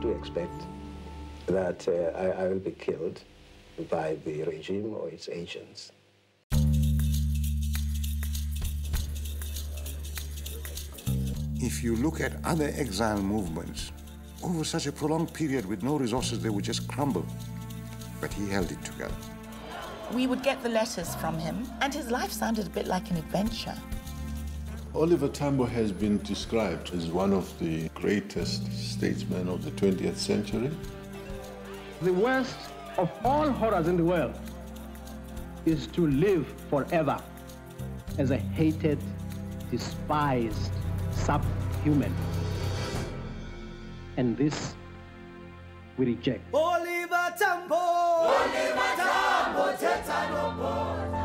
do expect that I will be killed by the regime or its agents. If you look at other exile movements, over such a prolonged period with no resources, they would just crumble. But he held it together. We would get the letters from him, and his life sounded a bit like an adventure. Oliver Tambo has been described as one of the greatest statesmen of the 20th century. The worst of all horrors in the world is to live forever as a hated, despised subhuman. And this we reject. Oliver Tambo! Oliver Tambo!